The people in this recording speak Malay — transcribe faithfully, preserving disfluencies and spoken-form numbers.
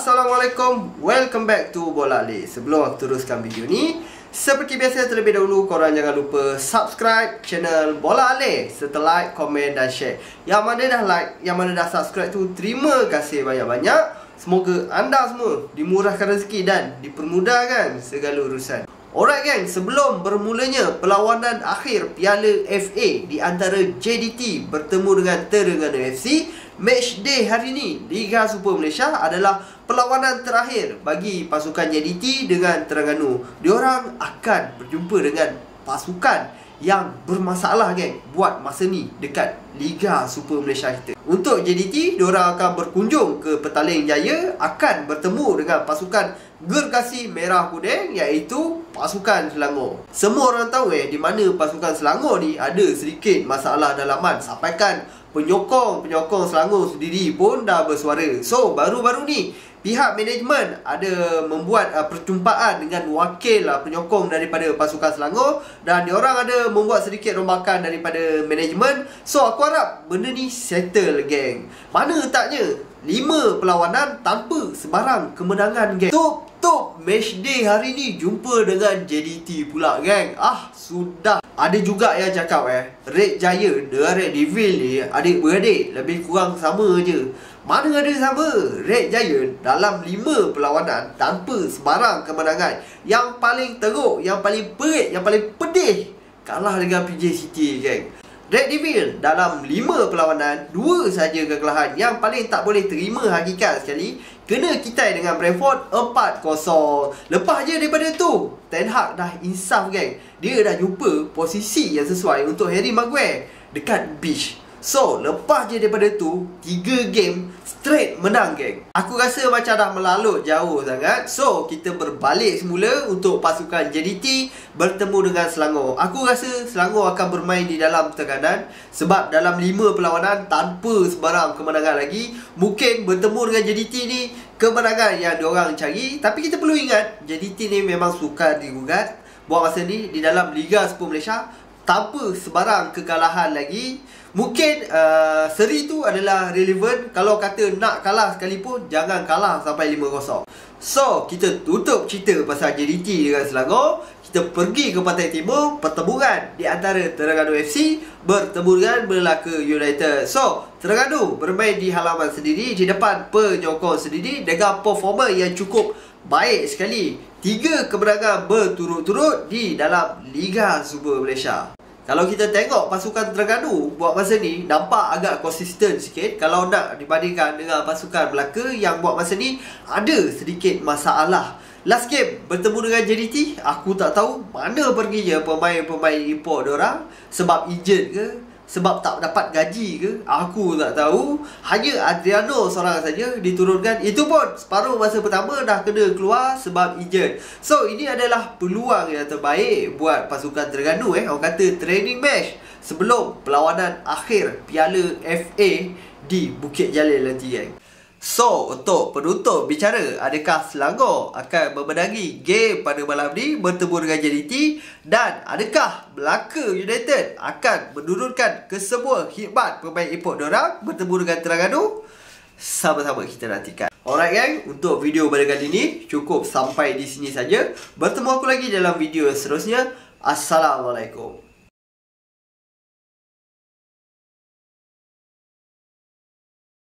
Assalamualaikum, welcome back to Bola Ale. Sebelum aku teruskan video ni, seperti biasa terlebih dahulu korang jangan lupa subscribe channel Bola Ale serta like, komen dan share. Yang mana dah like, yang mana dah subscribe tu, terima kasih banyak-banyak. Semoga anda semua dimurahkan rezeki dan dipermudahkan segala urusan. Alright gang, sebelum bermulanya perlawanan akhir Piala F A di antara J D T bertemu dengan Terengganu F C, match day hari ini Liga Super Malaysia adalah perlawanan terakhir bagi pasukan J D T dengan Terengganu. Diorang akan berjumpa dengan pasukan yang bermasalah geng buat masa ni dekat Liga Super Malaysia kita. Untuk J D T, diorang akan berkunjung ke Petaling Jaya, akan bertemu dengan pasukan gergasi merah kuning iaitu pasukan Selangor. Semua orang tahu eh di mana pasukan Selangor ni ada sedikit masalah dalaman, sampaikan penyokong-penyokong Selangor sendiri pun dah bersuara. So, baru-baru ni pihak management ada membuat uh, perjumpaan dengan wakil uh, penyokong daripada pasukan Selangor, dan diorang ada membuat sedikit rombakan daripada management. So, aku harap benda ni settle geng. Mana letaknya lima perlawanan tanpa sebarang kemenangan geng. Top-top match day hari ni jumpa dengan J D T pula geng. Ah, sudah. Ada juga yang cakap eh Red Giant dengan Red Devil ni adik-beradik, lebih kurang sama je. Mana ada sama? Red Giant dalam lima perlawanan tanpa sebarang kemenangan. Yang paling teruk, yang paling perit, yang paling pedih, kalah dengan P J City geng. Red Devil dalam lima perlawanan, dua saja kekalahan. Yang paling tak boleh terima hakikat sekali, kena kitai dengan Brentford empat kosong. Lepas je daripada tu, Ten Hag dah insaf geng. Dia dah jumpa posisi yang sesuai untuk Harry Maguire dekat beach. So, lepas je daripada tu, tiga game straight menang geng. Aku rasa macam dah melalut jauh sangat. So, kita berbalik semula untuk pasukan J D T bertemu dengan Selangor. Aku rasa Selangor akan bermain di dalam tekanan, sebab dalam lima perlawanan tanpa sebarang kemenangan lagi. Mungkin bertemu dengan J D T ni kemenangan yang diorang cari. Tapi kita perlu ingat, J D T ni memang sukar digugat buat masa ni di dalam Liga Super Malaysia tanpa sebarang kekalahan lagi. Mungkin uh, seri tu adalah relevan. Kalau kata nak kalah sekalipun, jangan kalah sampai lima kosong. So, kita tutup cerita pasal J D T dengan Selangor. Kita pergi ke Pantai Timur, pertemuan di antara Terengganu F C bertemu dengan Melaka United. So, Terengganu bermain di halaman sendiri, di depan penyokong sendiri, dengan performa yang cukup baik sekali. Tiga kemenangan berturut-turut di dalam Liga Super Malaysia. Kalau kita tengok pasukan Terengganu buat masa ni, nampak agak konsisten sikit kalau nak dibandingkan dengan pasukan Melaka yang buat masa ni ada sedikit masalah. Last game bertemu dengan J D T, aku tak tahu mana perginya pemain-pemain import diorang. Sebab injured ke, sebab tak dapat gaji ke, aku tak tahu. Hanya Adriano seorang saja diturunkan, itu pun separuh masa pertama dah kena keluar sebab injured. So, ini adalah peluang yang terbaik buat pasukan Terengganu eh orang kata training match sebelum perlawanan akhir Piala F A di Bukit Jalil nanti geng. So, untuk penutup bicara, adakah Selangor akan memenangi game pada malam ni bertemu dengan J D T, dan adakah Melaka United akan menurunkan kesemua khidmat pemain import diorang bertemu dengan Terengganu? Sama-sama kita nantikan. Alright gang, untuk video pada kali ni cukup sampai di sini saja. Bertemu aku lagi dalam video seterusnya. Assalamualaikum.